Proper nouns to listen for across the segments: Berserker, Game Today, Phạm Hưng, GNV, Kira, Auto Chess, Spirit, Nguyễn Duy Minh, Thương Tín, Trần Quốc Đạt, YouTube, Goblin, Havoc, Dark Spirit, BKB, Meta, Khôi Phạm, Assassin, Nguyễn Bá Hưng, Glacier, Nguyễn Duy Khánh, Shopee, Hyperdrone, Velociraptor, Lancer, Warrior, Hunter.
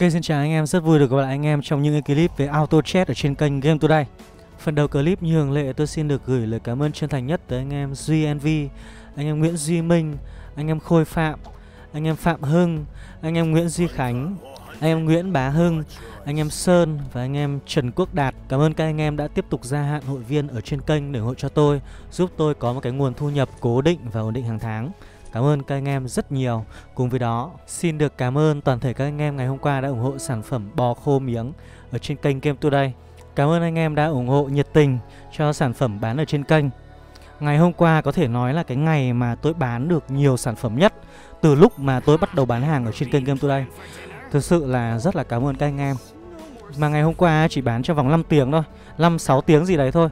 Ok, xin chào anh em, rất vui được gặp lại anh em trong những cái clip về Auto Chess ở trên kênh Game Today. Phần đầu clip như thường lệ tôi xin được gửi lời cảm ơn chân thành nhất tới anh em GNV, anh em Nguyễn Duy Minh, anh em Khôi Phạm, anh em Phạm Hưng, anh em Nguyễn Duy Khánh, anh em Nguyễn Bá Hưng, anh em Sơn và anh em Trần Quốc Đạt. Cảm ơn các anh em đã tiếp tục gia hạn hội viên ở trên kênh để ủng hộ cho tôi, giúp tôi có một cái nguồn thu nhập cố định và ổn định hàng tháng. Cảm ơn các anh em rất nhiều. Cùng với đó, xin được cảm ơn toàn thể các anh em ngày hôm qua đã ủng hộ sản phẩm bò khô miếng ở trên kênh Game Today. Cảm ơn anh em đã ủng hộ nhiệt tình cho sản phẩm bán ở trên kênh. Ngày hôm qua có thể nói là cái ngày mà tôi bán được nhiều sản phẩm nhất từ lúc mà tôi bắt đầu bán hàng ở trên kênh Game Today. Thực sự là rất là cảm ơn các anh em. Mà ngày hôm qua chỉ bán trong vòng 5 tiếng thôi, 5-6 tiếng gì đấy thôi.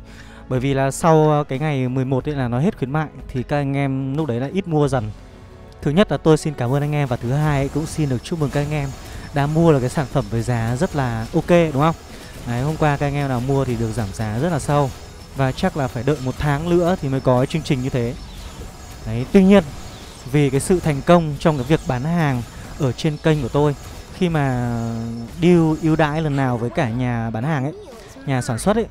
Bởi vì là sau cái ngày 11 ấy là nó hết khuyến mại, thì các anh em lúc đấy là ít mua dần. Thứ nhất là tôi xin cảm ơn anh em, và thứ hai cũng xin được chúc mừng các anh em đã mua được cái sản phẩm với giá rất là ok, đúng không? Đấy, hôm qua các anh em nào mua thì được giảm giá rất là sâu, và chắc là phải đợi một tháng nữa thì mới có cái chương trình như thế. Đấy, tuy nhiên vì cái sự thành công trong cái việc bán hàng ở trên kênh của tôi, khi mà deal ưu đãi lần nào với cả nhà bán hàng ấy, nhà sản xuất ấy,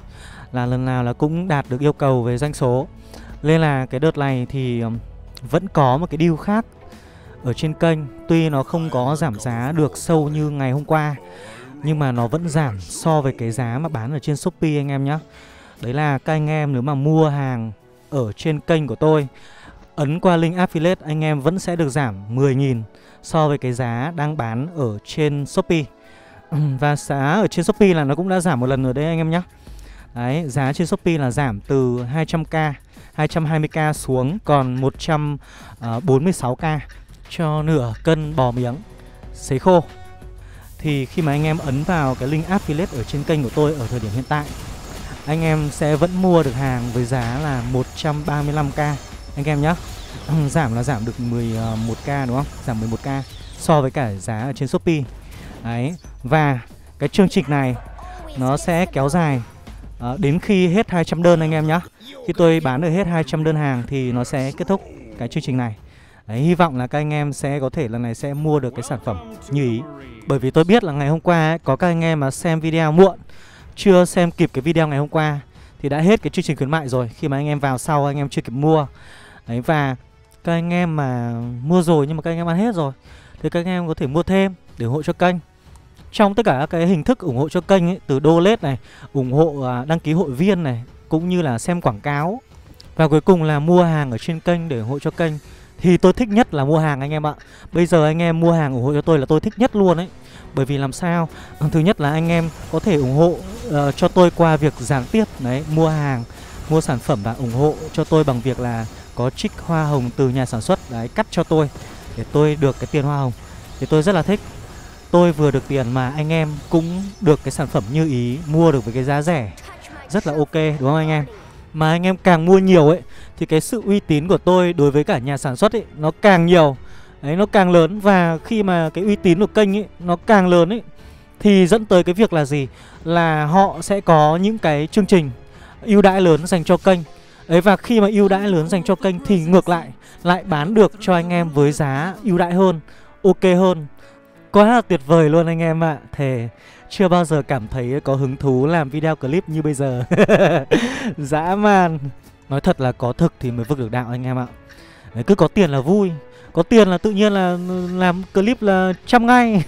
là lần nào là cũng đạt được yêu cầu về doanh số. Nên là cái đợt này thì vẫn có một cái deal khác ở trên kênh. Tuy nó không có giảm giá được sâu như ngày hôm qua, nhưng mà nó vẫn giảm so với cái giá mà bán ở trên Shopee anh em nhé. Đấy là các anh em nếu mà mua hàng ở trên kênh của tôi, ấn qua link affiliate, anh em vẫn sẽ được giảm 10.000 so với cái giá đang bán ở trên Shopee. Và giá ở trên Shopee là nó cũng đã giảm một lần rồi đấy anh em nhé. Đấy, giá trên Shopee là giảm từ 200k, 220k xuống còn 146k cho nửa cân bò miếng sấy khô. Thì khi mà anh em ấn vào cái link affiliate ở trên kênh của tôi ở thời điểm hiện tại, anh em sẽ vẫn mua được hàng với giá là 135k anh em nhé. Giảm là giảm được 11k đúng không? Giảm 11k so với cả giá ở trên Shopee. Đấy, và cái chương trình này nó sẽ kéo dài đến khi hết 200 đơn anh em nhé. Khi tôi bán được hết 200 đơn hàng thì nó sẽ kết thúc cái chương trình này. Đấy, hy vọng là các anh em sẽ có thể lần này sẽ mua được cái sản phẩm như ý. Bởi vì tôi biết là ngày hôm qua ấy, có các anh em mà xem video muộn, chưa xem kịp cái video ngày hôm qua thì đã hết cái chương trình khuyến mại rồi. Khi mà anh em vào sau anh em chưa kịp mua. Đấy, và các anh em mà mua rồi nhưng mà các anh em ăn hết rồi thì các anh em có thể mua thêm để ủng hộ cho kênh. Trong tất cả các hình thức ủng hộ cho kênh ấy, từ donate này, ủng hộ đăng ký hội viên này, cũng như là xem quảng cáo, và cuối cùng là mua hàng ở trên kênh để ủng hộ cho kênh. Thì tôi thích nhất là mua hàng anh em ạ. Bây giờ anh em mua hàng ủng hộ cho tôi là tôi thích nhất luôn ấy. Bởi vì làm sao? Thứ nhất là anh em có thể ủng hộ cho tôi qua việc gián tiếp đấy, mua hàng, mua sản phẩm, và ủng hộ cho tôi bằng việc là có trích hoa hồng từ nhà sản xuất đấy, cắt cho tôi để tôi được cái tiền hoa hồng. Thì tôi rất là thích. Tôi vừa được tiền mà anh em cũng được cái sản phẩm như ý, mua được với cái giá rẻ, rất là ok đúng không anh em? Mà anh em càng mua nhiều ấy thì cái sự uy tín của tôi đối với cả nhà sản xuất ấy nó càng nhiều đấy, nó càng lớn. Và khi mà cái uy tín của kênh ấy nó càng lớn ấy thì dẫn tới cái việc là gì? Là họ sẽ có những cái chương trình ưu đãi lớn dành cho kênh đấy. Và khi mà ưu đãi lớn dành cho kênh thì ngược lại bán được cho anh em với giá ưu đãi hơn, ok hơn. Quá là tuyệt vời luôn anh em ạ. Thề chưa bao giờ cảm thấy có hứng thú làm video clip như bây giờ. Dã man. Nói thật là có thực thì mới vực được đạo anh em ạ. Đấy, cứ có tiền là vui. Có tiền là tự nhiên là làm clip là chăm ngay.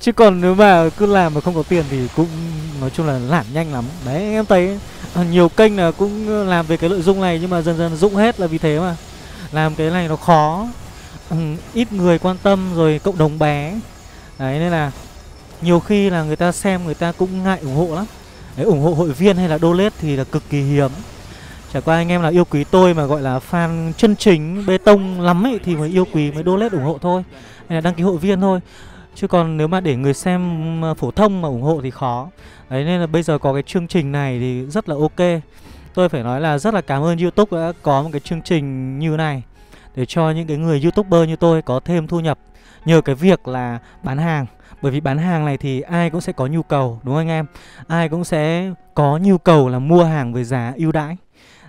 Chứ còn nếu mà cứ làm mà không có tiền thì cũng nói chung là lản nhanh lắm. Đấy anh em thấy nhiều kênh là cũng làm về cái nội dung này nhưng mà dần dần rụng hết là vì thế mà. Làm cái này nó khó, ít người quan tâm rồi cộng đồng bé. Đấy nên là nhiều khi là người ta xem người ta cũng ngại ủng hộ lắm. Đấy, ủng hộ hội viên hay là donate thì là cực kỳ hiếm. Chả qua anh em là yêu quý tôi mà gọi là fan chân chính bê tông lắm ấy thì mới yêu quý, mới donate ủng hộ thôi, hay là đăng ký hội viên thôi. Chứ còn nếu mà để người xem phổ thông mà ủng hộ thì khó. Đấy nên là bây giờ có cái chương trình này thì rất là ok. Tôi phải nói là rất là cảm ơn YouTube đã có một cái chương trình như này, để cho những cái người YouTuber như tôi có thêm thu nhập nhờ cái việc là bán hàng. Bởi vì bán hàng này thì ai cũng sẽ có nhu cầu, đúng không anh em? Ai cũng sẽ có nhu cầu là mua hàng với giá ưu đãi.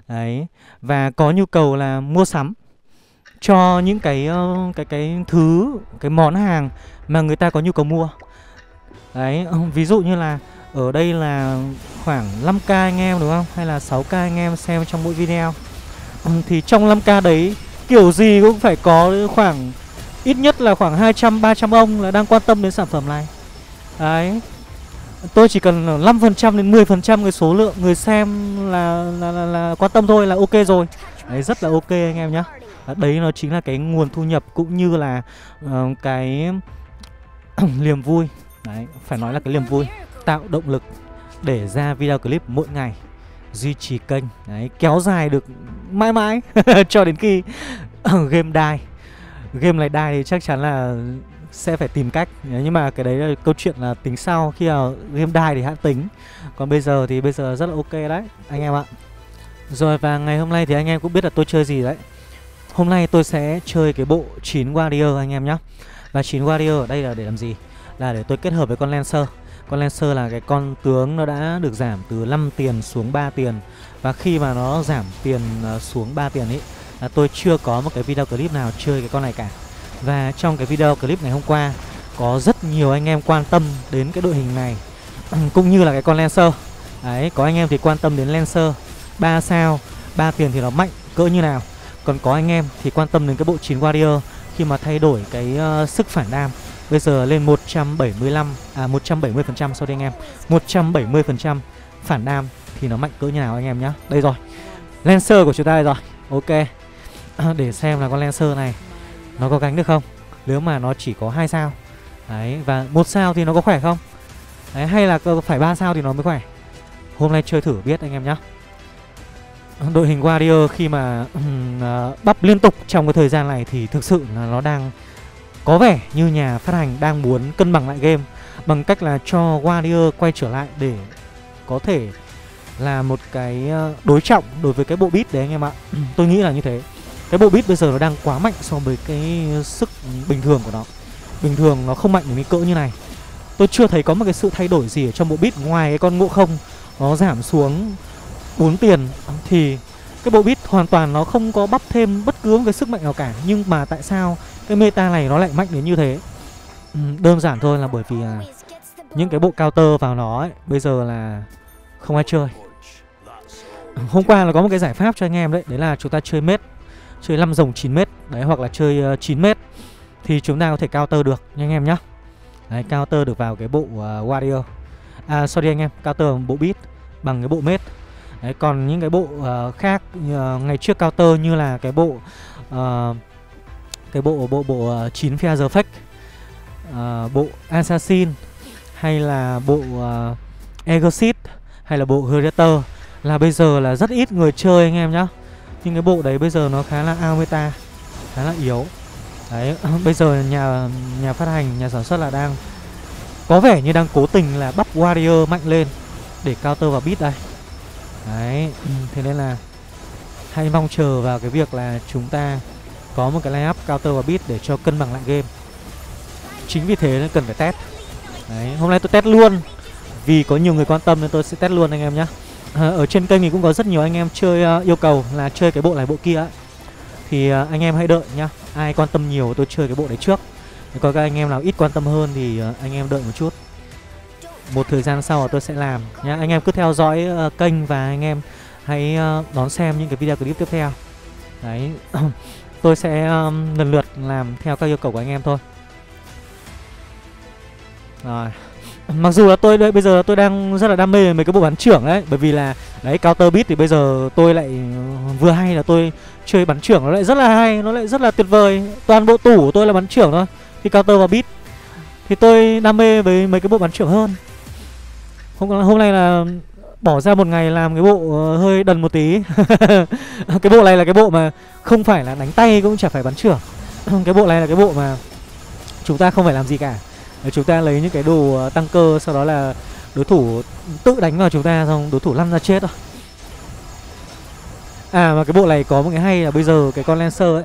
Đấy, và có nhu cầu là mua sắm. cho những cái thứ, cái món hàng mà người ta có nhu cầu mua. Đấy, ví dụ như là ở đây là khoảng 5k anh em đúng không? Hay là 6k anh em xem trong mỗi video. Thì trong 5k đấy kiểu gì cũng phải có khoảng ít nhất là khoảng 200-300 ông là đang quan tâm đến sản phẩm này. Đấy. Tôi chỉ cần 5% đến 10% cái số lượng người xem là quan tâm thôi là ok rồi. Đấy, rất là ok anh em nhé. Đấy nó chính là cái nguồn thu nhập cũng như là cái niềm vui. Đấy, phải nói là cái niềm vui tạo động lực để ra video clip mỗi ngày, duy trì kênh, đấy, kéo dài được mãi mãi cho đến khi game die. Game này die thì chắc chắn là sẽ phải tìm cách, nhưng mà cái đấy là câu chuyện là tính sau, khi nào game die thì hãng tính. Còn bây giờ thì bây giờ rất là ok đấy anh em ạ. Rồi, và ngày hôm nay thì anh em cũng biết là tôi chơi gì đấy. Hôm nay tôi sẽ chơi cái bộ 9 Warrior anh em nhé. Và 9 Warrior ở đây là để làm gì? Là để tôi kết hợp với con Lancer. Con Lancer là cái con tướng nó đã được giảm từ 5 tiền xuống 3 tiền. Và khi mà nó giảm tiền xuống 3 tiền ấy là tôi chưa có một cái video clip nào chơi cái con này cả. Và trong cái video clip ngày hôm qua có rất nhiều anh em quan tâm đến cái đội hình này cũng như là cái con Lancer. Đấy, có anh em thì quan tâm đến Lancer 3 sao, 3 tiền thì nó mạnh cỡ như nào. Còn có anh em thì quan tâm đến cái bộ 9 Warrior khi mà thay đổi cái sức phản đam. Bây giờ lên 170% sau đây anh em. 170% phản đam thì nó mạnh cỡ như nào anh em nhá. Đây rồi, Lancer của chúng ta đây rồi. Ok, để xem là con Lancer này nó có gánh được không. Nếu mà nó chỉ có 2 sao đấy, và 1 sao thì nó có khỏe không đấy, hay là phải 3 sao thì nó mới khỏe. Hôm nay chơi thử biết anh em nhá. Đội hình Warrior khi mà bắp liên tục trong cái thời gian này thì thực sự là nó đang có vẻ như nhà phát hành đang muốn cân bằng lại game bằng cách là cho Warrior quay trở lại để có thể là một cái đối trọng đối với cái bộ beat đấy anh em ạ. Tôi nghĩ là như thế. Cái bộ beat bây giờ nó đang quá mạnh so với cái sức bình thường của nó. Bình thường nó không mạnh đến cái cỡ như này. Tôi chưa thấy có một cái sự thay đổi gì ở trong bộ beat ngoài cái con ngộ không nó giảm xuống 4 tiền thì cái bộ beat hoàn toàn nó không có bắp thêm bất cứ một cái sức mạnh nào cả. Nhưng mà tại sao cái meta này nó lại mạnh đến như thế? Đơn giản thôi là bởi vì là những cái bộ counter vào nó ấy, bây giờ là không ai chơi. Hôm qua là có một cái giải pháp cho anh em đấy. Đấy là chúng ta chơi mết, chơi 5 rồng 9m đấy, hoặc là chơi 9m thì chúng ta có thể counter được nha anh em nhá. Đấy, counter được vào cái bộ Warrior. À sorry anh em, counter bộ beat bằng cái bộ mết. Đấy, còn những cái bộ khác ngày trước counter như là cái bộ bộ 9 Feather Fake, bộ Assassin hay là bộ Exit hay là bộ Gladiator là bây giờ là rất ít người chơi anh em nhá. Nhưng cái bộ đấy bây giờ nó khá là out meta, khá là yếu. Đấy, bây giờ nhà phát hành, nhà sản xuất là đang có vẻ như đang cố tình là bắp Warrior mạnh lên để counter vào beat đây. Đấy, thế nên là hãy mong chờ vào cái việc là chúng ta có một cái line up counter và beat để cho cân bằng lại game. Chính vì thế nên cần phải test. Đấy, hôm nay tôi test luôn. Vì có nhiều người quan tâm nên tôi sẽ test luôn anh em nhé. Ở trên kênh thì cũng có rất nhiều anh em chơi yêu cầu là chơi cái bộ này bộ kia ấy. Thì anh em hãy đợi nhá. Ai quan tâm nhiều tôi chơi cái bộ đấy trước. Còn các anh em nào ít quan tâm hơn thì anh em đợi một chút. Một thời gian sau tôi sẽ làm nhá. Anh em cứ theo dõi kênh và anh em hãy đón xem những cái video clip tiếp theo. Đấy. Tôi sẽ lần lượt làm theo các yêu cầu của anh em thôi. Rồi. Mặc dù là tôi bây giờ tôi đang rất là đam mê về mấy cái bộ bắn trưởng đấy. Bởi vì là đấy counter beat thì bây giờ tôi lại vừa hay là tôi chơi bắn trưởng nó lại rất là hay, nó lại rất là tuyệt vời. Toàn bộ tủ của tôi là bắn trưởng thôi. Thì counter và beat thì tôi đam mê với mấy cái bộ bắn trưởng hơn. Hôm nay là bỏ ra một ngày làm cái bộ hơi đần một tí. Cái bộ này là cái bộ mà không phải là đánh tay cũng chả phải bắn trưởng. Cái bộ này là cái bộ mà chúng ta không phải làm gì cả. Chúng ta lấy những cái đồ tăng cơ, sau đó là đối thủ tự đánh vào chúng ta, xong đối thủ lăn ra chết rồi. À mà cái bộ này có một cái hay là bây giờ cái con Lancer ấy,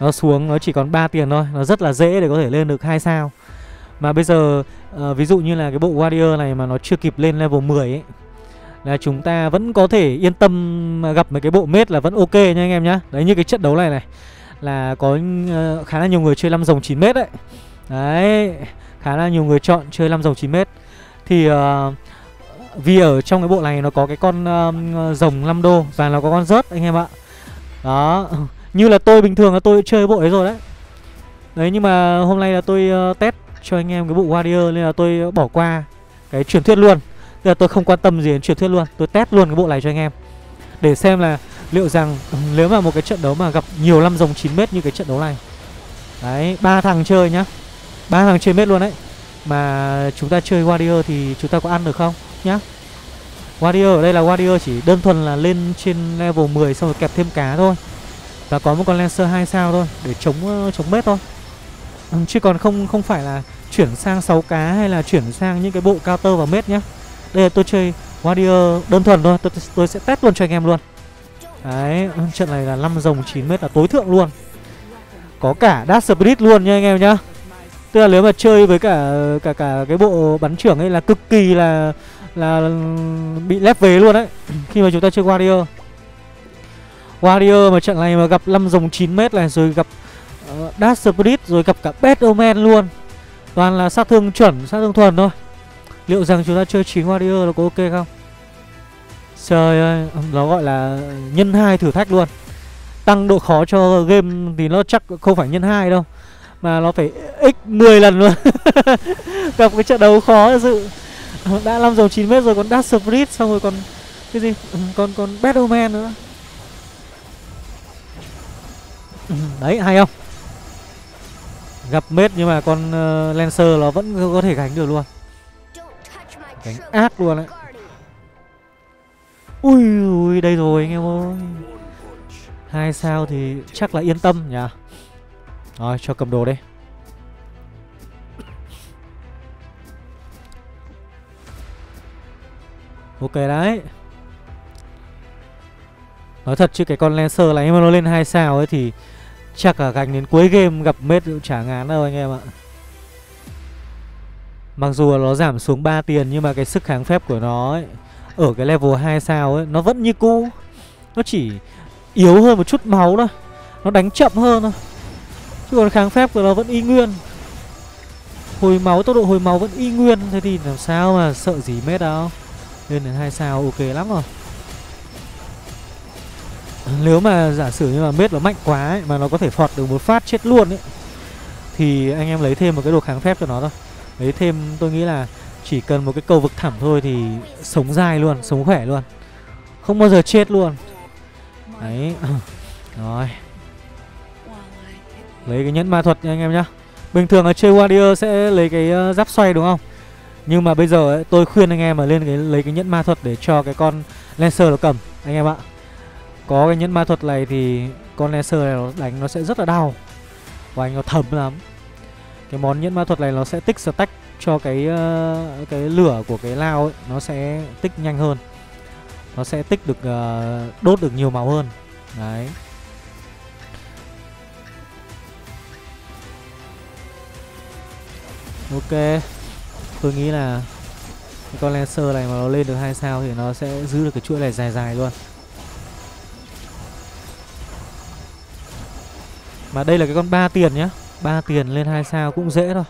nó xuống nó chỉ còn 3 tiền thôi. Nó rất là dễ để có thể lên được 2 sao. Mà bây giờ ví dụ như là cái bộ Warrior này mà nó chưa kịp lên level 10 ấy, là chúng ta vẫn có thể yên tâm gặp mấy cái bộ mết là vẫn ok nha anh em nhá. Đấy, như cái trận đấu này này là có khá là nhiều người chơi 5 dòng 9m đấy. Đấy, khá là nhiều người chọn chơi 5 dòng 9m. Thì vì ở trong cái bộ này nó có cái con rồng 5 đô và nó có con rớt anh em ạ. Đó, như là tôi bình thường là tôi chơi bộ đấy rồi đấy. Đấy, nhưng mà hôm nay là tôi test cho anh em cái bộ Warrior nên là tôi bỏ qua cái truyền thuyết luôn. Tức là tôi không quan tâm gì đến truyền thuyết luôn, tôi test luôn cái bộ này cho anh em. Để xem là liệu rằng nếu mà một cái trận đấu mà gặp nhiều 5 dòng 9m như cái trận đấu này. Đấy, 3 thằng chơi nhá, 3 thằng chơi mết luôn đấy, mà chúng ta chơi Warrior thì chúng ta có ăn được không nhá. Warrior ở đây là Warrior chỉ đơn thuần là lên trên level 10 xong rồi kẹp thêm cá thôi. Và có một con Lancer 2 sao thôi để chống mết thôi. Chứ còn không phải là chuyển sang 6 cá hay là chuyển sang những cái bộ counter và mết nhá. Đây là tôi chơi Warrior đơn thuần thôi, tôi sẽ test luôn cho anh em luôn. Đấy, trận này là 5 rồng 9m là tối thượng luôn. Có cả Dark Spirit luôn nha anh em nhá. Tức là nếu mà chơi với cả cái bộ bắn trưởng ấy là cực kỳ là bị lép vế luôn đấy. Khi mà chúng ta chơi Warrior mà trận này mà gặp 5 rồng 9m này, rồi gặp Dark Spirit, rồi gặp cả Bad Omen luôn. Toàn là sát thương chuẩn, sát thương thuần thôi. Liệu rằng chúng ta chơi 9 Warrior nó có ok không? Trời ơi, nó gọi là nhân 2 thử thách luôn. Tăng độ khó cho game thì nó chắc không phải nhân 2 đâu, mà nó phải x 10 lần luôn. Gặp cái trận đấu khó thật sự. Đã 5 dòng 9m rồi còn Dark Spirit, xong rồi còn cái gì? Còn Bad Omen nữa. Đấy, hay không? Gặp mết nhưng mà con Lancer nó vẫn có thể gánh được luôn. Gánh ác luôn đấy. Ui, ui, đây rồi anh em ơi. 2 sao thì chắc là yên tâm nhỉ. Rồi, cho cầm đồ đây. Ok đấy. Nói thật chứ cái con Lancer này mà nó lên 2 sao ấy thì chắc là gánh đến cuối game gặp mết cũng chả ngán đâu anh em ạ. Mặc dù nó giảm xuống 3 tiền nhưng mà cái sức kháng phép của nó ấy, ở cái level 2 sao ấy, nó vẫn như cũ. Nó chỉ yếu hơn một chút máu thôi, nó đánh chậm hơn thôi, chứ còn kháng phép của nó vẫn y nguyên. Hồi máu, tốc độ hồi máu vẫn y nguyên. Thế thì làm sao mà sợ gì mết đâu. Lên đến 2 sao ok lắm rồi. Nếu mà giả sử như mà mết nó mạnh quá ấy, mà nó có thể phọt được một phát chết luôn ấy, thì anh em lấy thêm một cái đồ kháng phép cho nó thôi. Lấy thêm, tôi nghĩ là chỉ cần một cái cầu vực thẳm thôi thì sống dai luôn, sống khỏe luôn, không bao giờ chết luôn. Đấy, rồi. Lấy cái nhẫn ma thuật nha anh em nhá. Bình thường là chơi Warrior sẽ lấy cái giáp xoay đúng không? Nhưng mà bây giờ ấy, tôi khuyên anh em mà lên lấy cái nhẫn ma thuật để cho cái con Lancer nó cầm anh em ạ. Có cái nhẫn ma thuật này thì con Lancer này nó đánh nó sẽ rất là đau. Và anh nó thấm lắm. Cái món nhẫn ma thuật này nó sẽ tích stack cho cái lửa của cái lao ấy, nó sẽ tích nhanh hơn. Nó sẽ tích được, đốt được nhiều máu hơn. Đấy. Ok. Tôi nghĩ là cái con Lancer này mà nó lên được 2 sao thì nó sẽ giữ được cái chuỗi này dài dài luôn. Mà đây là cái con 3 tiền nhá. 3 tiền lên 2 sao cũng dễ thôi.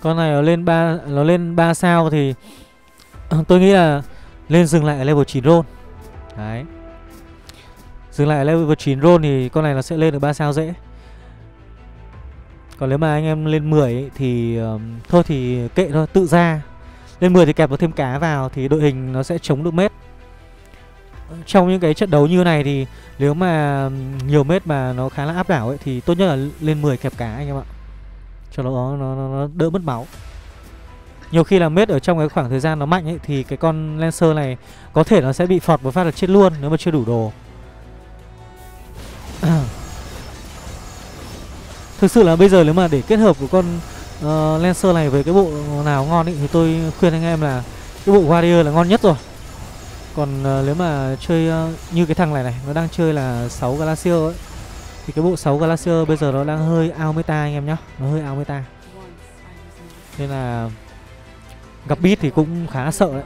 Con này nó lên 3 sao thì tôi nghĩ là lên dừng lại ở level 9 roll. Đấy. Dừng lại ở level 9 roll thì con này nó sẽ lên được 3 sao dễ. Còn nếu mà anh em lên 10 ấy, thì thôi thì kệ thôi, tự ra. Lên 10 thì kẹp vào thêm cá vào thì đội hình nó sẽ chống được mết. Trong những cái trận đấu như này thì nếu mà nhiều mết mà nó khá là áp đảo ấy thì tốt nhất là lên 10 kẹp cá anh em ạ. Cho nó đỡ mất máu. Nhiều khi là mết ở trong cái khoảng thời gian nó mạnh ấy thì cái con Lancer này có thể nó sẽ bị phọt một phát là chết luôn nếu mà chưa đủ đồ. Thực sự là bây giờ nếu mà để kết hợp của con Lancer này với cái bộ nào ngon ấy thì tôi khuyên anh em là cái bộ Warrior là ngon nhất rồi. Còn nếu mà chơi như cái thằng này này, nó đang chơi là 6 Glacier ấy, thì cái bộ 6 Glacier bây giờ nó đang hơi out meta anh em nhá. Nó hơi out meta. Nên là Gặp beat thì cũng khá sợ đấy.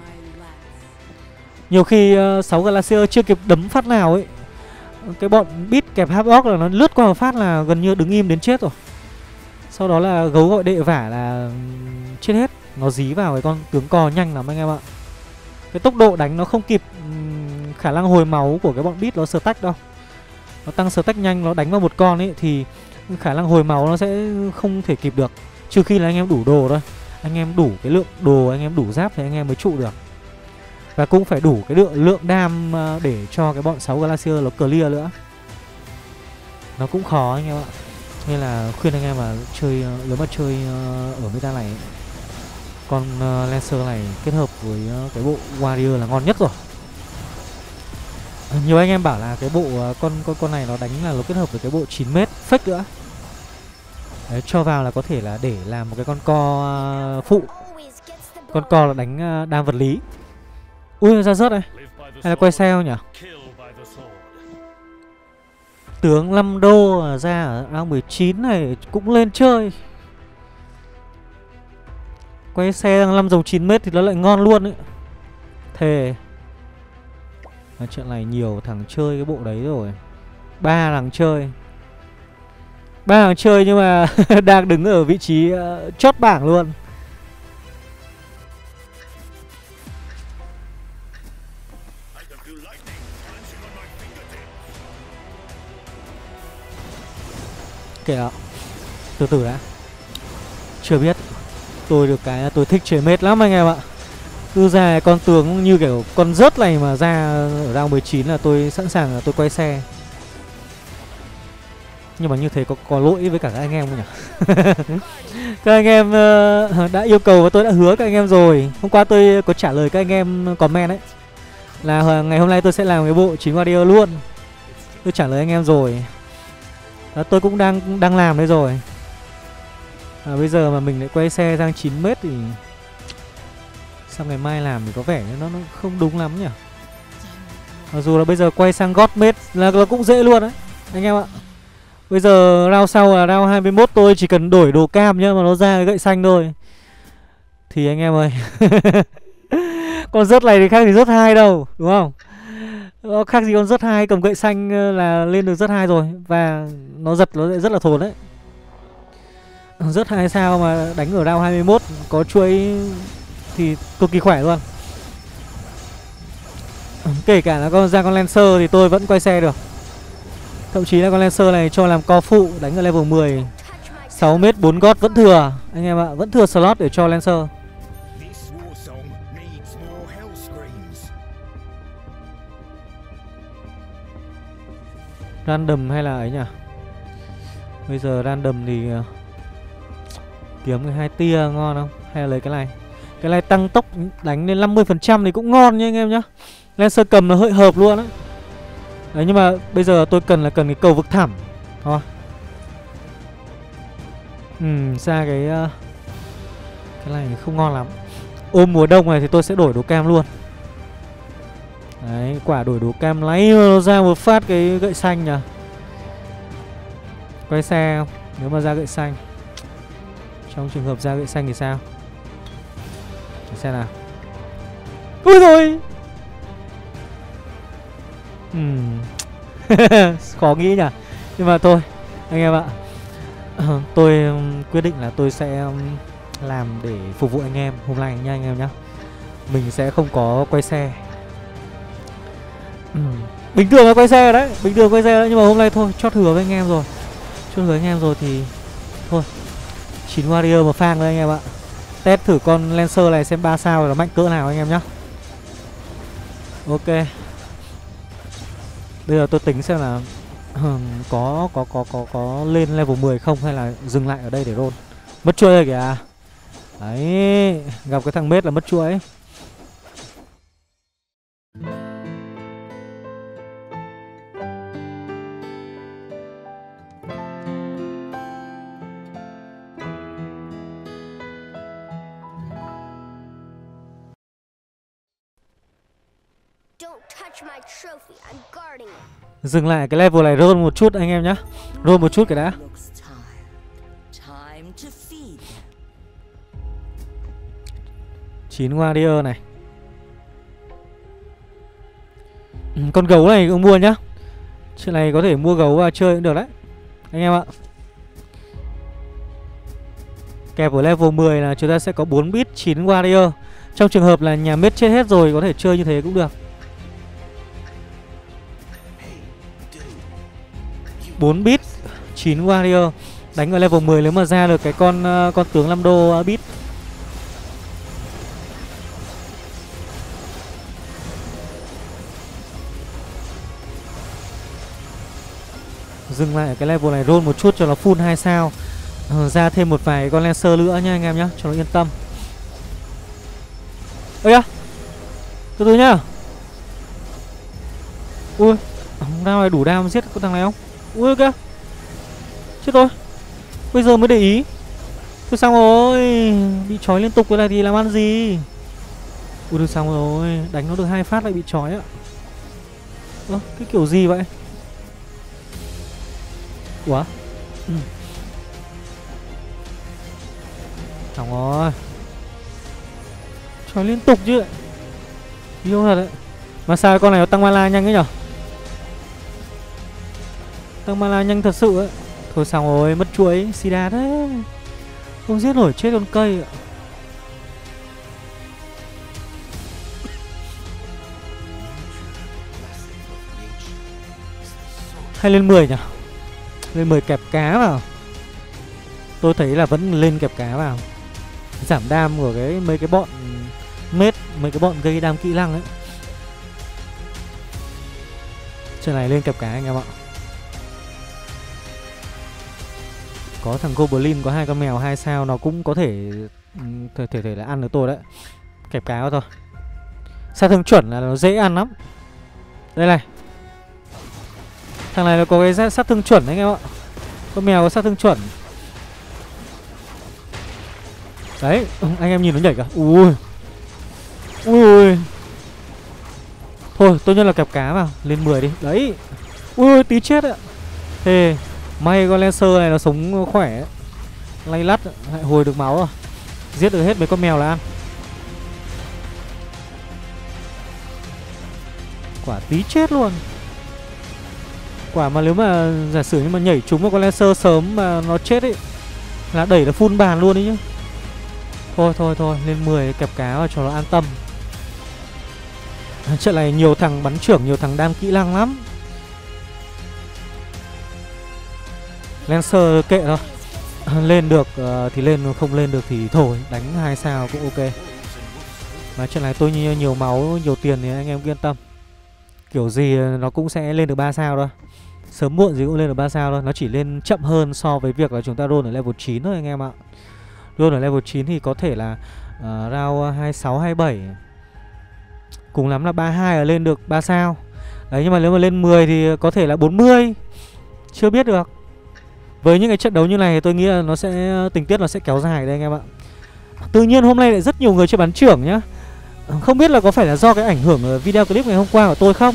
Nhiều khi 6 Glacier chưa kịp đấm phát nào ấy, cái bọn beat kẹp Havoc là nó lướt qua một phát là gần như đứng im đến chết rồi. Sau đó là gấu gọi đệ vả là chết hết. Nó dí vào cái con tướng cò nhanh lắm anh em ạ. Cái tốc độ đánh nó không kịp khả năng hồi máu của cái bọn beat nó stack đâu. Nó tăng stack nhanh, nó đánh vào một con ấy thì khả năng hồi máu nó sẽ không thể kịp được. Trừ khi là anh em đủ đồ thôi. Anh em đủ cái lượng đồ, anh em đủ giáp thì anh em mới trụ được. Và cũng phải đủ cái lượng đam để cho cái bọn 6 Glacier nó clear nữa. Nó cũng khó anh em ạ. Nên là khuyên anh em là chơi, nếu mà chơi ở meta này, con Lancer này kết hợp với cái bộ Warrior là ngon nhất rồi. Nhiều anh em bảo là cái bộ con này nó đánh là nó kết hợp với cái bộ 9m fake nữa. Đấy, cho vào là có thể là để làm một cái con co phụ. Con co là đánh đam vật lý. Ui ra rớt này. Hay là quay xe không nhỉ? Tướng 5 đô ra ở round 19 này cũng lên chơi. Quay xe 5 dòng 9m thì nó lại ngon luôn ấy. Thề. Nói chuyện này nhiều thằng chơi cái bộ đấy rồi. 3 thằng chơi nhưng mà đang đứng ở vị trí chốt bảng luôn. Kệ đó. Từ từ đã. Chưa biết. Tôi được cái tôi thích chế mết lắm anh em ạ. Cứ ra con tướng như kiểu con rớt này mà ra ở round 19 là tôi sẵn sàng là tôi quay xe. Nhưng mà như thế có lỗi với cả các anh em không nhỉ? Các anh em đã yêu cầu và tôi đã hứa các anh em rồi. Hôm qua tôi có trả lời các anh em comment đấy, là ngày hôm nay tôi sẽ làm cái bộ 9 Warrior luôn. Tôi trả lời anh em rồi. Đó, tôi cũng đang làm đấy rồi. Bây giờ mà mình lại quay xe sang 9m thì sao ngày mai làm thì có vẻ nó không đúng lắm nhỉ. Mặc dù là bây giờ quay sang God mate là nó cũng dễ luôn đấy anh em ạ. Bây giờ round sau là round 21 tôi chỉ cần đổi đồ cam nhá mà nó ra cái gậy xanh thôi. Thì anh em ơi. Con rớt này thì khác gì rớt 2 đâu, đúng không? Nó khác gì con rớt 2 cầm gậy xanh là lên được rớt 2 rồi. Và nó giật nó rất là thốn đấy. Rớt 2 sao mà đánh ở round 21 có chuỗi thì cực kỳ khỏe luôn. Kể cả là con ra con Lancer thì tôi vẫn quay xe được. Thậm chí là con Lancer này cho làm co phụ đánh ở level 10, 6m 4 gót vẫn thừa anh em ạ, vẫn thừa slot để cho Lancer. Random hay là ấy nhỉ? Bây giờ random thì kiếm cái 2 tia ngon không? Hay là lấy cái này? Cái này tăng tốc đánh lên 50% thì cũng ngon nha anh em nhá. Lancer cầm nó hơi hợp luôn á. Đấy, nhưng mà bây giờ tôi cần cái cầu vực thẳm thôi. Ra cái này không ngon lắm. Ôm mùa đông này thì tôi sẽ đổi đồ cam luôn. Đấy, quả đổi đồ cam lấy ra một phát cái gậy xanh nhỉ. Quay xe không? Nếu mà ra gậy xanh. Trong trường hợp ra gậy xanh thì sao? Để xem nào. Ui rồi. Khó nghĩ nhỉ. Nhưng mà thôi anh em ạ, tôi quyết định là tôi sẽ làm để phục vụ anh em hôm nay nha anh em nhá. Mình sẽ không có quay xe. Bình thường là quay xe đấy, bình thường quay xe đấy, nhưng mà hôm nay thôi, chót hứa với anh em rồi. Chót hứa anh em rồi thì thôi 9 Warrior mà phang thôi anh em ạ. Test thử con Lancer này xem 3 sao là mạnh cỡ nào anh em nhá. Ok. Bây giờ tôi tính xem là có lên level 10 không hay là dừng lại ở đây để roll. Mất chuỗi rồi kìa. Đấy, gặp cái thằng mết là mất chuỗi. Dừng lại cái level này roll một chút anh em nhá. Roll một chút cái đã. 9 Warrior này. Con gấu này cũng mua nhá. Chuyện này có thể mua gấu và chơi cũng được đấy anh em ạ. Kẹp ở level 10 là chúng ta sẽ có 4 bit 9 Warrior. Trong trường hợp là nhà mết chết hết rồi có thể chơi như thế cũng được. 4 bit 9 Warrior. Đánh ở level 10 nếu mà ra được cái con tướng 5 đô bit. Dừng lại ở cái level này roll một chút cho nó full 2 sao. Ra thêm một vài con Lancer nữa nha anh em nhá, cho nó yên tâm. Ê da, từ từ nhá. Ui, đao này đủ đam giết con thằng này không? Ui kìa, chết rồi. Bây giờ mới để ý. Thôi xong rồi, bị trói liên tục cái này thì làm ăn gì. Ui được xong rồi, đánh nó được 2 phát lại bị trói ạ. Ơ, cái kiểu gì vậy? Ủa? Xong rồi, trói liên tục chứ. Yêu thật đấy. Mà sao con này nó tăng mana nhanh ấy nhở? Tăng mana nhanh thật sự ấy. Thôi xong rồi, mất chuỗi, sida đấy. Không giết nổi, chết con cây ạ. Hay lên 10 nhỉ? Lên 10 kẹp cá vào. Tôi thấy là vẫn lên kẹp cá vào. Giảm đam của cái mấy cái bọn mết, mấy cái bọn gây đam kỹ năng ấy. Trên này lên kẹp cá anh em ạ. Có thằng Goblin, có 2 con mèo 2 sao, nó cũng có thể là ăn được tôi đấy. Kẹp cá thôi. Sát thương chuẩn là nó dễ ăn lắm. Đây này. Thằng này nó có cái sát thương chuẩn đấy anh em ạ. Con mèo có sát thương chuẩn. Đấy, anh em nhìn nó nhảy cả. Ui. Ui. Thôi, tốt nhất là kẹp cá vào, lên 10 đi. Đấy. Ui, tí chết ạ. Thề. May con Lancer này nó sống khỏe. Lay lắt, lại hồi được máu rồi. Giết được hết mấy con mèo là ăn. Quả tí chết luôn. Quả mà nếu mà giả sử nhưng mà nhảy trúng vào con Lancer sớm mà nó chết ấy, là đẩy nó full bàn luôn đấy nhá. Thôi thôi thôi, lên 10 kẹp cá vào cho nó an tâm. Trận này nhiều thằng bắn trưởng, nhiều thằng đam kỹ năng lắm. Lancer kệ thôi. Lên được thì lên, không lên được thì thôi. Đánh 2 sao cũng ok. Mà chuyện này tôi nhiều máu, nhiều tiền thì anh em yên tâm. Kiểu gì nó cũng sẽ lên được 3 sao thôi. Sớm muộn gì cũng lên được 3 sao thôi. Nó chỉ lên chậm hơn so với việc là chúng ta roll ở level 9 thôi anh em ạ. Roll ở level 9 thì có thể là round 26, 27, cùng lắm là 32 là lên được 3 sao. Đấy, nhưng mà nếu mà lên 10 thì có thể là 40. Chưa biết được. Với những cái trận đấu như này thì tôi nghĩ là nó sẽ tình tiết nó sẽ kéo dài đấy anh em ạ. Tự nhiên hôm nay lại rất nhiều người chơi bắn trưởng nhá. Không biết là có phải là do cái ảnh hưởng video clip ngày hôm qua của tôi không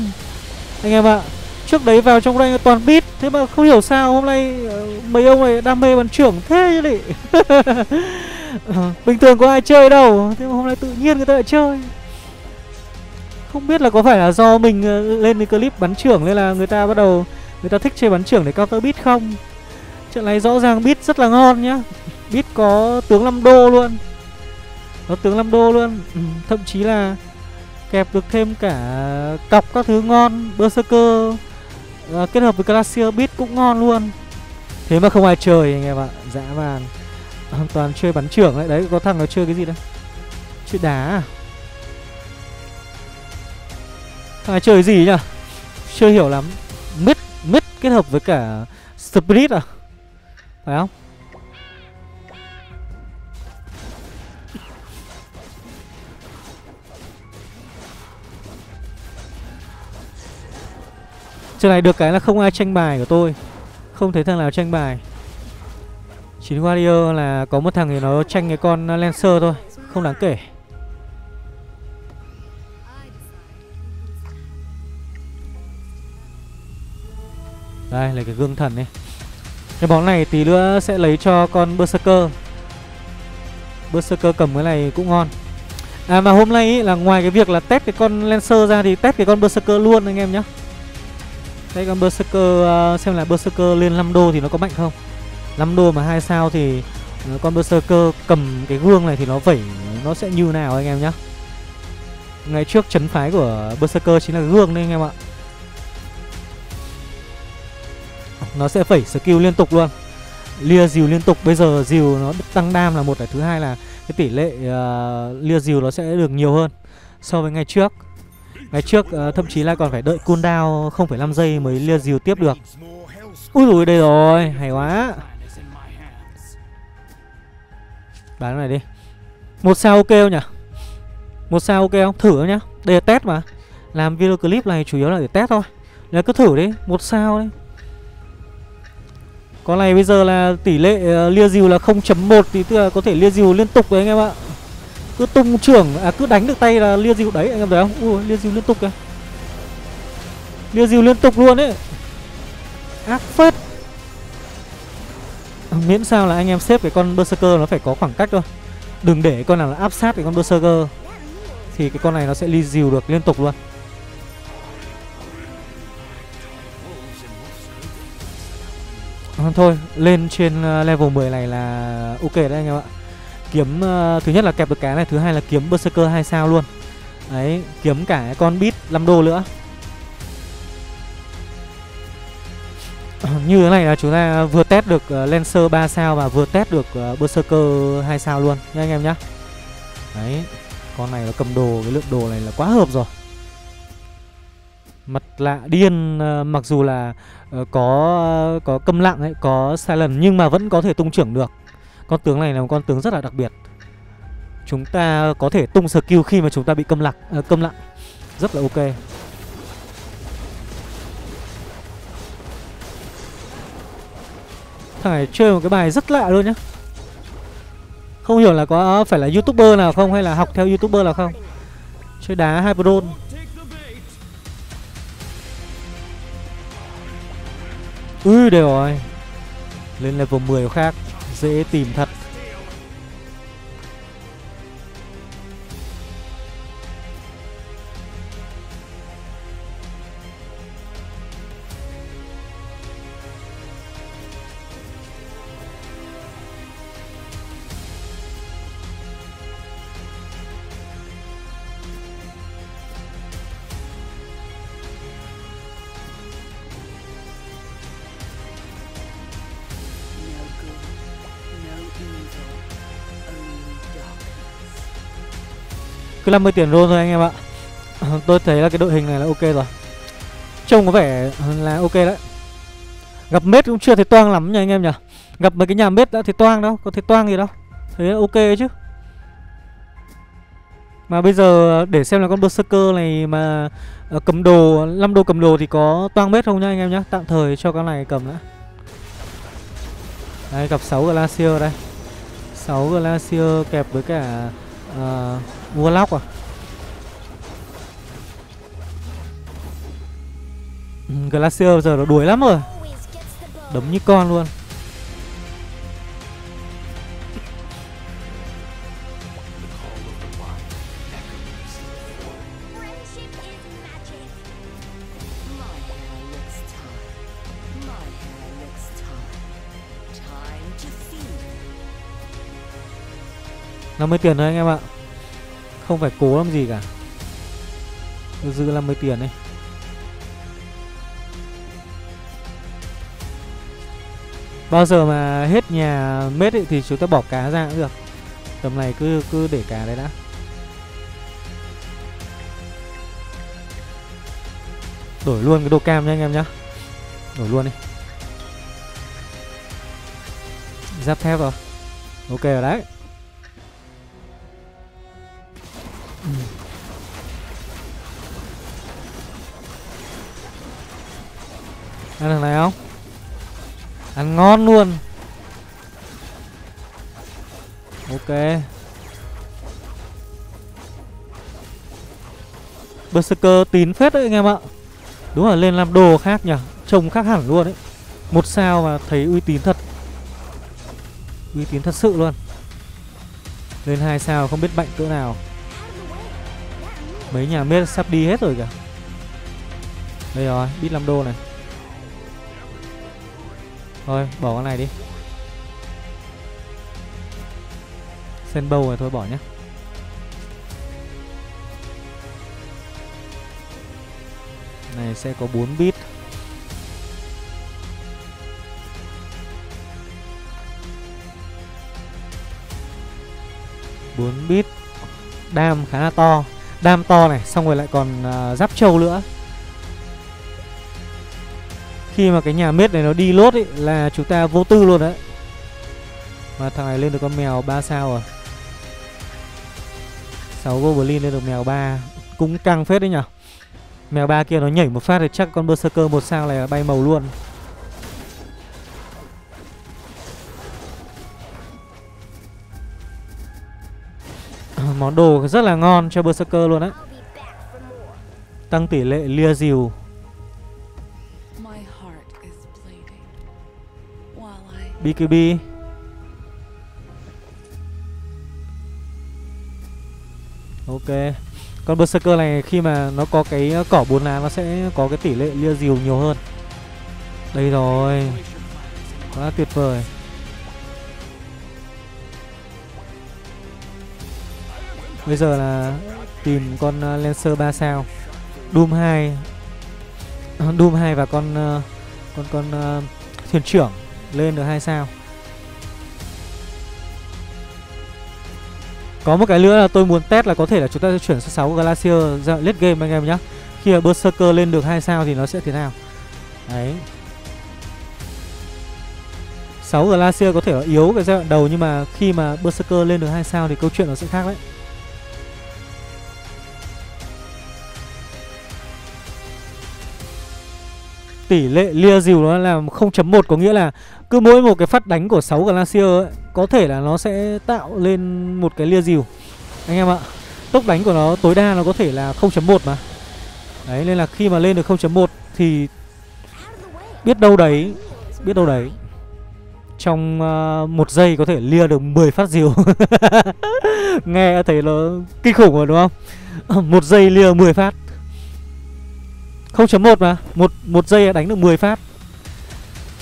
anh em ạ. Trước đấy vào trong rank toàn beat, thế mà không hiểu sao hôm nay mấy ông này đam mê bắn trưởng thế chứ bình thường có ai chơi đâu, thế mà hôm nay tự nhiên người ta lại chơi. Không biết là có phải là do mình lên cái clip bắn trưởng nên là người ta bắt đầu người ta thích chơi bắn trưởng để counter beat không. Trận này rõ ràng bit rất là ngon nhá. Bit có tướng 5 đô luôn. Nó tướng 5 đô luôn. Thậm chí là kẹp được thêm cả cọc các thứ ngon. Berserker kết hợp với Glacier bit cũng ngon luôn. Thế mà không ai chơi anh em ạ. Dã man. Hoàn toàn chơi bắn trưởng đấy. Đấy, có thằng nó chơi cái gì đây? Chơi đá à? Thằng này chơi gì nhỉ? Chưa hiểu lắm. Mid kết hợp với cả Spirit à? Phải không? Trận này được cái là không ai tranh bài của tôi. Không thấy thằng nào tranh bài. 9 Warrior là có một thằng thì nó tranh cái con Lancer thôi. Không đáng kể. Đây, lấy cái gương thần đi. Cái bóng này tí nữa sẽ lấy cho con Berserker. Berserker cầm cái này cũng ngon. Mà hôm nay ý, là ngoài cái việc là test cái con Lancer ra thì test cái con Berserker luôn anh em nhé. Đây con Berserker, xem là Berserker lên 5 đô thì nó có mạnh không. 5 đô mà 2 sao thì con Berserker cầm cái gương này thì nó vẩy nó sẽ như nào anh em nhé. Ngày trước trấn phái của Berserker chính là gương đấy anh em ạ. Nó sẽ phẩy skill liên tục luôn, lia dìu liên tục. Bây giờ dìu nó tăng đam là một, và thứ hai là cái tỷ lệ lia dìu nó sẽ được nhiều hơn so với ngày trước. Ngày trước thậm chí là còn phải đợi cooldown 0,5 giây mới lia dìu tiếp được. Úi dồi, đây rồi, hay quá. Bán này đi. 1 sao ok không nhỉ? 1 sao ok không? Thử nhá. Đây là test mà. Làm video clip này chủ yếu là để test thôi. Là cứ thử đi, 1 sao đấy. Con này bây giờ là tỷ lệ lia dìu là 0.1 thì tức là có thể lia dìu liên tục đấy anh em ạ. Cứ tung trưởng, cứ đánh được tay là lia dìu đấy anh em thấy không? Ui, lia dìu liên tục kìa. Lia dìu liên tục luôn ấy. Ác phết. Miễn sao là anh em xếp cái con Berserker nó phải có khoảng cách thôi. Đừng để con nào là áp sát cái con Berserker thì cái con này nó sẽ lia dìu được liên tục luôn. Thôi, lên trên level 10 này là ok đấy anh em ạ. Kiếm thứ nhất là kẹp được cá này, thứ hai là kiếm Berserker 2 sao luôn. Đấy, kiếm cả con beat 5 đô nữa. Như thế này là chúng ta vừa test được Lancer 3 sao và vừa test được Berserker 2 sao luôn nha anh em nhá. Đấy, con này nó cầm đồ, cái lượng đồ này là quá hợp rồi. Mặt lạ điên, mặc dù là có câm lặng ấy, có silent nhưng mà vẫn có thể tung trưởng được. Con tướng này là một con tướng rất là đặc biệt. Chúng ta có thể tung skill khi mà chúng ta bị câm lặng. Rất là ok. Thằng này chơi một cái bài rất lạ luôn nhá. Không hiểu là có phải là YouTuber nào không hay là học theo YouTuber nào không. Chơi đá Hyperdrone. Ui đều rồi. Lên level 10 khác dễ tìm thật. Cứ 50 tiền roll thôi anh em ạ. Tôi thấy là cái đội hình này là ok rồi. Trông có vẻ là ok đấy. Gặp mết cũng chưa thấy toang lắm nha anh em nhỉ. Gặp mấy cái nhà mết đã thấy toang đâu. Có thấy toang gì đâu. Thấy là ok chứ. Mà bây giờ để xem là con Berserker này mà cầm đồ 5 đô cầm đồ thì có toang mết không nha anh em nhá. Tạm thời cho con này cầm đã. Đây gặp 6 Glacier đây. 6 Glacier kẹp với cả Warlock à. Glacier giờ nó đuối lắm rồi. Đấm như con luôn. Nó mới tiền thôi anh em ạ. Không phải cố làm gì cả. Dư 50 tiền đây. Bao giờ mà hết nhà mết ấy, thì chúng ta bỏ cá ra cũng được. Tầm này cứ để cá đấy đã. Đổi luôn cái đồ cam nha anh em nhá. Đổi luôn đi. Giáp thép rồi. Ok rồi đấy. Ăn thằng này không? Ăn ngon luôn. Ok. Berserker tín phết đấy anh em ạ. Đúng là lên làm đồ khác nhỉ. Trông khác hẳn luôn đấy. 1 sao mà thấy uy tín thật. Uy tín thật sự luôn. Lên 2 sao không biết mạnh cỡ nào. Mấy nhà mid sắp đi hết rồi kìa. Đây rồi, bit 5 đô này. Thôi, bỏ con này đi. Senbow này thôi, bỏ nhé. Này sẽ có 4 bit. Đam khá là to. Đam to này, xong rồi lại còn giáp trâu nữa. Khi mà cái nhà mết này nó đi lốt ấy là chúng ta vô tư luôn đấy. Mà thằng này lên được con mèo 3 sao rồi. 6 Goblin lên được mèo 3. Cũng căng phết đấy nhở. Mèo 3 kia nó nhảy một phát thì chắc con Berserker 1 sao này bay màu luôn. Món đồ rất là ngon cho Berserker luôn á. Tăng tỷ lệ lia dìu. BKB. Ok. Con Berserker này khi mà nó có cái cỏ 4 lá nó sẽ có cái tỷ lệ lia dìu nhiều hơn. Đây rồi. Quá tuyệt vời. Bây giờ là tìm con Lancer 3 sao. Doom 2. Doom 2 và con thuyền trưởng lên được 2 sao. Có một cái nữa là tôi muốn test là có thể là chúng ta sẽ chuyển sang 6 Glacier ra late game anh em nhé. Khi mà Berserker lên được 2 sao thì nó sẽ thế nào. Đấy. 6 Glacier có thể là yếu cái giai đoạn đầu, nhưng mà khi mà Berserker lên được 2 sao thì câu chuyện nó sẽ khác đấy. Tỷ lệ lia dìu nó là 0.1, có nghĩa là cứ mỗi một cái phát đánh của 6 Glacier ấy, có thể là nó sẽ tạo lên một cái lia dìu anh em ạ. Tốc đánh của nó tối đa nó có thể là 0.1 mà. Đấy, nên là khi mà lên được 0.1 thì biết đâu đấy trong 1 giây có thể lia được 10 phát dìu. Nghe thấy nó kinh khủng rồi đúng không? 1 giây lia 10 phát. 0.1 mà, một giây đánh được 10 phát.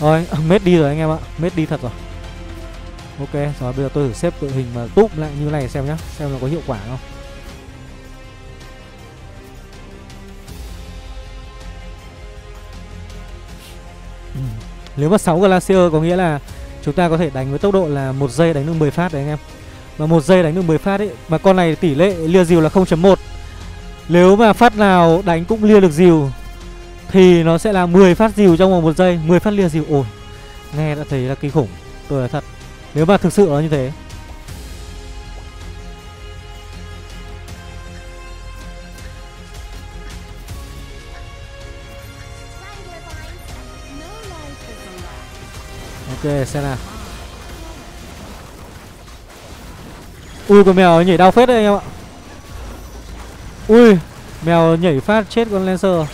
Rồi, mết đi rồi anh em ạ, mết đi thật rồi. Ok, rồi bây giờ tôi thử xếp đội hình mà túp lại như này xem nhá, xem nó có hiệu quả không. Nếu mà 6 Glacier có nghĩa là chúng ta có thể đánh với tốc độ là 1 giây đánh được 10 phát đấy anh em. Mà 1 giây đánh được 10 phát ấy, mà con này tỷ lệ lia dìu là 0.1. Nếu mà phát nào đánh cũng lia được dìu thì nó sẽ là 10 phát dìu trong vòng 1 giây, 10 phát lia dìu. Ôi, nghe đã thấy là kinh khủng. Tôi nói thật, nếu mà thực sự nó như thế. Ok, xem nào. Ui, con mèo nhảy đau phết đấy anh em ạ. Ui, mèo nhảy phát chết con Lancer.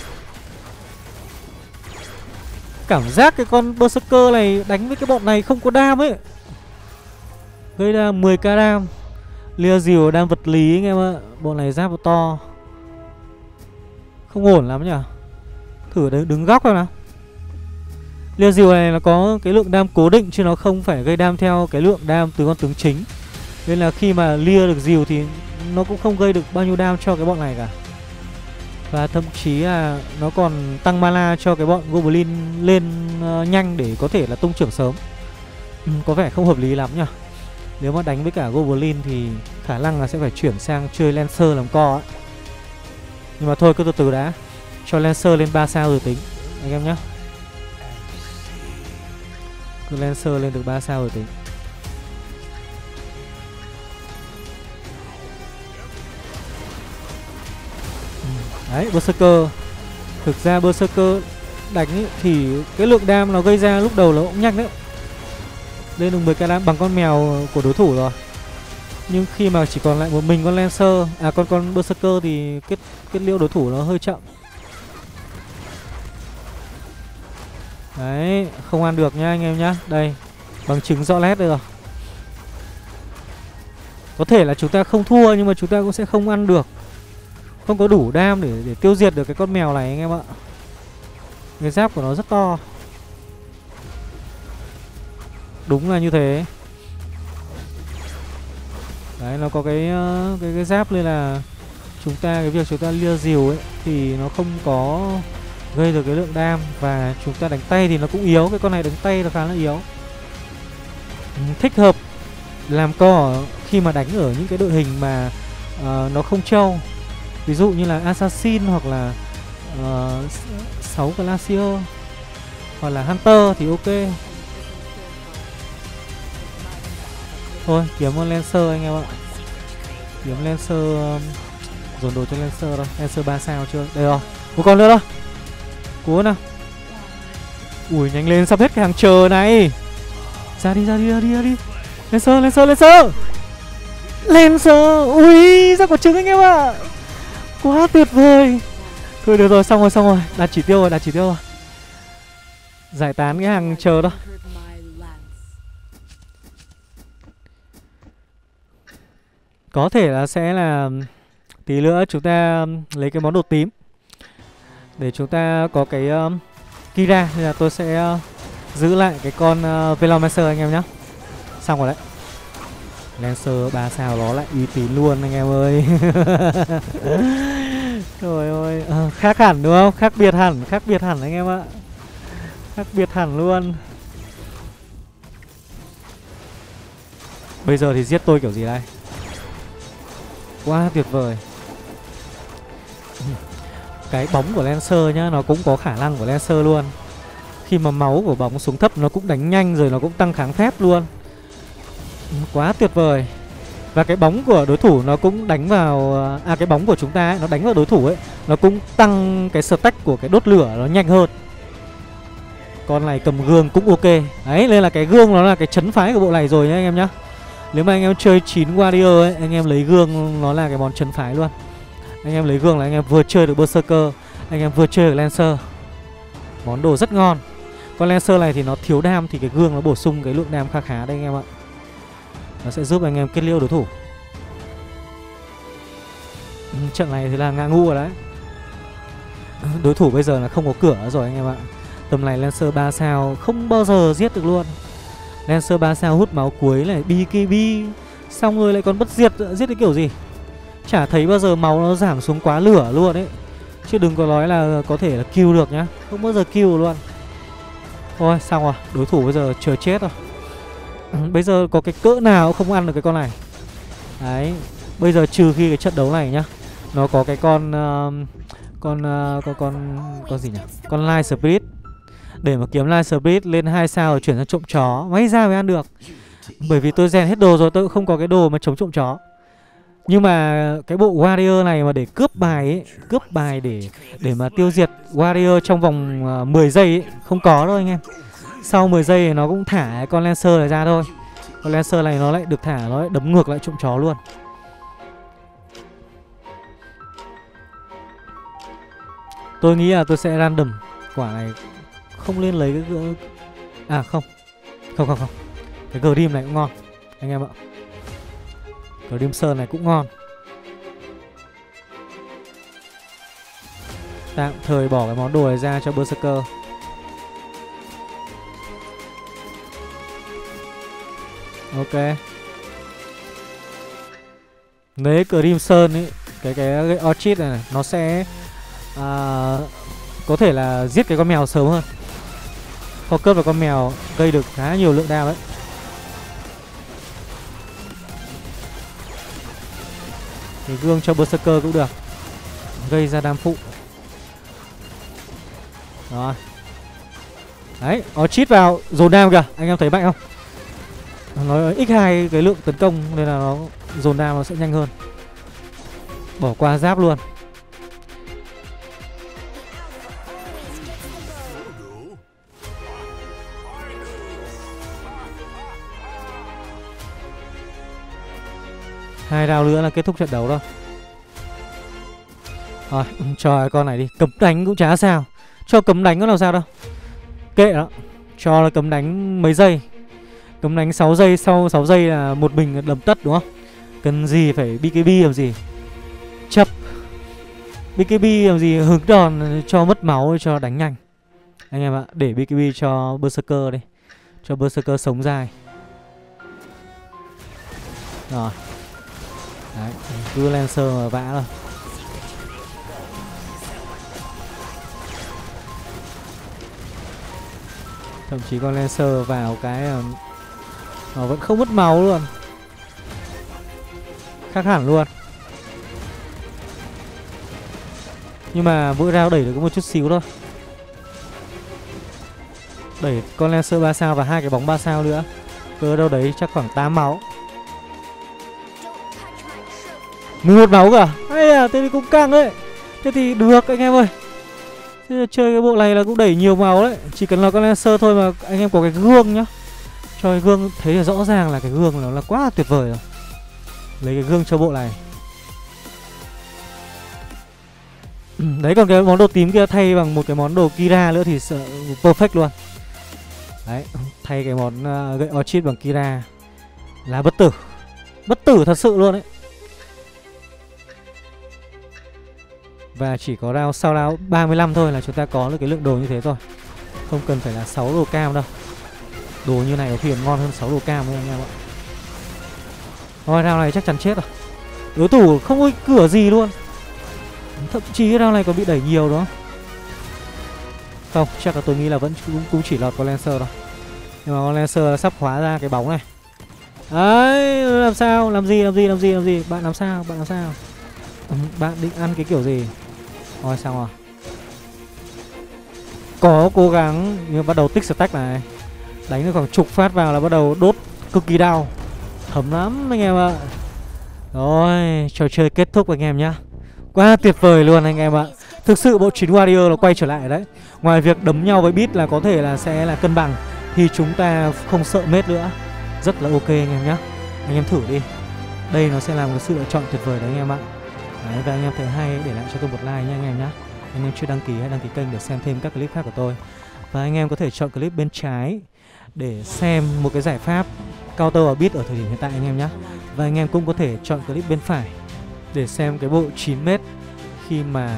Cảm giác cái con Berserker này đánh với cái bọn này không có đam ấy. Gây ra 10k đam. Lia dìu đam vật lý anh em ạ. Bọn này giáp to. Không ổn lắm nhỉ. Thử đứng góc xem nào. Lia dìu này nó có cái lượng đam cố định, chứ nó không phải gây đam theo cái lượng đam từ con tướng chính. Nên là khi mà lia được dìu thì nó cũng không gây được bao nhiêu đam cho cái bọn này cả. Và thậm chí là nó còn tăng mana cho cái bọn Goblin lên nhanh để có thể là tung trưởng sớm. Có vẻ không hợp lý lắm nhỉ. Nếu mà đánh với cả Goblin thì khả năng là sẽ phải chuyển sang chơi Lancer làm co ấy. Nhưng mà thôi cứ từ từ đã. Cho Lancer lên 3 sao rồi tính anh em nhé. Cứ Lancer lên được 3 sao rồi tính. Đấy, Berserker. Thực ra Berserker đánh ý, thì cái lượng đam nó gây ra lúc đầu nó cũng nhanh đấy. Lên được 10k đam bằng con mèo của đối thủ rồi. Nhưng khi mà chỉ còn lại một mình con Lancer, con Berserker thì kết liễu đối thủ nó hơi chậm. Đấy, không ăn được nha anh em nhá. Đây, bằng chứng rõ nét đây rồi. Có thể là chúng ta không thua nhưng mà chúng ta cũng sẽ không ăn được. không có đủ đam để tiêu diệt được cái con mèo này anh em ạ. Cái giáp của nó rất to. Đúng là như thế. Đấy, nó có cái giáp nên là chúng ta, cái việc chúng ta lia dìu ấy thì nó không có gây được cái lượng đam, và chúng ta đánh tay thì nó cũng yếu. Cái con này đánh tay nó khá là yếu. Thích hợp làm cỏ khi mà đánh ở những cái đội hình mà nó không trâu. Ví dụ như là Assassin hoặc là 6 Glacier hoặc là Hunter thì ok. Thôi kiếm con Lancer anh em ạ. Kiếm Lancer, dồn đồ cho Lancer đâu. Lancer 3 sao chưa? Đây rồi, một con nữa đâu. Cố nào. Ui nhanh lên, sắp hết cái hàng chờ này. Ra đi, ra đi, ra đi, ra đi. Lancer, Lancer, Lancer, Lancer. Ui ra quả trứng anh em ạ. Quá tuyệt vời. Thôi được rồi, xong rồi, xong rồi. Đạt chỉ tiêu rồi, đạt chỉ tiêu rồi. Giải tán cái hàng chờ đó. Có thể là sẽ là tí nữa chúng ta lấy cái món đồ tím để chúng ta có cái Kira, nên là tôi sẽ giữ lại cái con Velociraptor anh em nhé. Xong rồi đấy. Lancer 3 sao nó lại uy tín luôn anh em ơi. Trời ơi, khác hẳn đúng không? Khác biệt hẳn anh em ạ. Khác biệt hẳn luôn. Bây giờ thì giết tôi kiểu gì đây? Quá tuyệt vời. Cái bóng của Lancer nhá, nó cũng có khả năng của Lancer luôn. Khi mà máu của bóng xuống thấp nó cũng đánh nhanh, rồi nó cũng tăng kháng phép luôn. Quá tuyệt vời. Và cái bóng của đối thủ nó cũng đánh vào, à cái bóng của chúng ta ấy, nó đánh vào đối thủ ấy, nó cũng tăng cái stack của cái đốt lửa nó nhanh hơn. Con này cầm gương cũng ok. Đấy, nên là cái gương nó là cái chấn phái của bộ này rồi nhá anh em nhá. Nếu mà anh em chơi 9 Warrior ấy, anh em lấy gương nó là cái món trấn phái luôn. Anh em lấy gương là anh em vừa chơi được Berserker, anh em vừa chơi được Lancer. Món đồ rất ngon. Con Lancer này thì nó thiếu đam, thì cái gương nó bổ sung cái lượng đam khá khá đây anh em ạ. Nó sẽ giúp anh em kết liễu đối thủ. Trận này thì là ngã ngu rồi đấy. Đối thủ bây giờ là không có cửa rồi anh em ạ. Tầm này Lancer 3 sao không bao giờ giết được luôn. Lancer 3 sao hút máu cuối này, BKB. Xong rồi lại còn bất diệt, giết cái kiểu gì. Chả thấy bao giờ máu nó giảm xuống quá lửa luôn ấy. Chứ đừng có nói là có thể là kill được nhá. Không bao giờ kill luôn. Thôi xong rồi, đối thủ bây giờ chờ chết rồi. Bây giờ có cái cỡ nào không ăn được cái con này. Đấy, bây giờ trừ khi cái trận đấu này nhá, nó có cái con gì nhỉ? Con Light Spirit. Để mà kiếm Lancer Spirit lên 2 sao rồi chuyển sang trộm chó, may ra mới ăn được. Bởi vì tôi rèn hết đồ rồi, tôi cũng không có cái đồ mà chống trộm chó. Nhưng mà cái bộ Warrior này mà để cướp bài ấy, cướp bài để mà tiêu diệt Warrior trong vòng 10 giây ấy, không có đâu anh em. Sau 10 giây thì nó cũng thả con Lancer này ra thôi. Con Lancer này nó lại được thả, nó lại đấm ngược lại trộm chó luôn. Tôi nghĩ là tôi sẽ random quả này. Không nên lấy cái... À không. Không. Cái Grim này cũng ngon anh em ạ. Grim Sơn này cũng ngon. Tạm thời bỏ cái món đồ này ra cho Berserker. Ok. Nếu Grim Sơn ấy, cái Orchid này nó sẽ có thể là giết cái con mèo sớm hơn. Focus vào con mèo gây được khá nhiều lượng đam đấy. Thì gương cho Berserker cũng được, gây ra đam phụ. Rồi. Đấy, nó chít vào dồn đam kìa. Anh em thấy mạnh không? Nó x2 cái lượng tấn công, nên là nó dồn đam nó sẽ nhanh hơn. Bỏ qua giáp luôn. Hai round nữa là kết thúc trận đấu rồi. Rồi, cho con này đi. Cấm đánh cũng chả sao. Cho cấm đánh có làm sao đâu. Kệ đó. Cho là cấm đánh mấy giây. Cấm đánh 6 giây. Sau 6 giây là một mình đầm tất đúng không? Cần gì phải BKB làm gì. Chấp. BKB làm gì hướng đòn cho mất máu cho đánh nhanh. Anh em ạ, để BKB cho Berserker đây, cho Berserker sống dài. Rồi. Đấy, cứ Lancer mà vã rồi. Thậm chí con Lancer vào cái nó vẫn không mất máu luôn. Khác hẳn luôn. Nhưng mà mỗi round đẩy được có một chút xíu thôi. Đẩy con Lancer 3 sao và hai cái bóng 3 sao nữa. Cứ đâu đấy chắc khoảng 8 máu. 11 máu cả. Hay à, thế thì cũng căng đấy. Thế thì được anh em ơi. Thế chơi cái bộ này là cũng đẩy nhiều máu đấy. Chỉ cần là con Lancer thôi mà anh em có cái gương nhá. Cho cái gương thấy là rõ ràng là cái gương nó là quá tuyệt vời rồi. Lấy cái gương cho bộ này. Đấy, còn cái món đồ tím kia thay bằng một cái món đồ Kira nữa thì perfect luôn. Đấy, thay cái món gậy Orchid bằng Kira là bất tử. Bất tử thật sự luôn đấy. Và chỉ có round sau round 35 thôi là chúng ta có được cái lượng đồ như thế thôi. Không cần phải là 6 đồ cam đâu. Đồ như này có khi ngon hơn 6 đồ cam đấy anh em ạ. Rồi, round này chắc chắn chết rồi. Đối thủ không có cửa gì luôn. Thậm chí cái round này còn bị đẩy nhiều đó. Không, chắc là tôi nghĩ là vẫn cũng chỉ lọt con Lancer thôi. Nhưng mà con Lancer sắp hóa ra cái bóng này. Đấy, làm sao, làm gì. Bạn làm sao. Bạn định ăn cái kiểu gì? Rồi xong rồi. Có cố gắng nhưng bắt đầu tích stack này. Đánh được khoảng chục phát vào là bắt đầu đốt cực kỳ đau. Thấm lắm anh em ạ. Rồi, trò chơi kết thúc anh em nhá. Quá tuyệt vời luôn anh em ạ. Thực sự bộ chiến Warrior nó quay trở lại đấy. Ngoài việc đấm nhau với beat là có thể là sẽ là cân bằng thì chúng ta không sợ mết nữa. Rất là ok anh em nhá. Anh em thử đi. Đây nó sẽ là một sự lựa chọn tuyệt vời đấy anh em ạ. Đấy, và anh em thấy hay để lại cho tôi một like nha anh em nhé. Anh em chưa đăng ký hãy đăng ký kênh để xem thêm các clip khác của tôi. Và anh em có thể chọn clip bên trái để xem một cái giải pháp counter và beat ở thời điểm hiện tại anh em nhé. Và anh em cũng có thể chọn clip bên phải để xem cái bộ 9m khi mà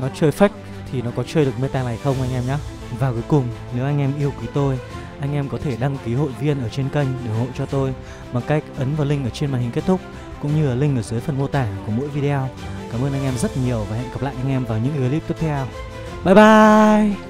nó chơi fake thì nó có chơi được meta này không anh em nhé. Và cuối cùng, nếu anh em yêu quý tôi, anh em có thể đăng ký hội viên ở trên kênh để ủng hộ cho tôi bằng cách ấn vào link ở trên màn hình kết thúc, cũng như là link ở dưới phần mô tả của mỗi video. Cảm ơn anh em rất nhiều và hẹn gặp lại anh em vào những clip tiếp theo. Bye bye!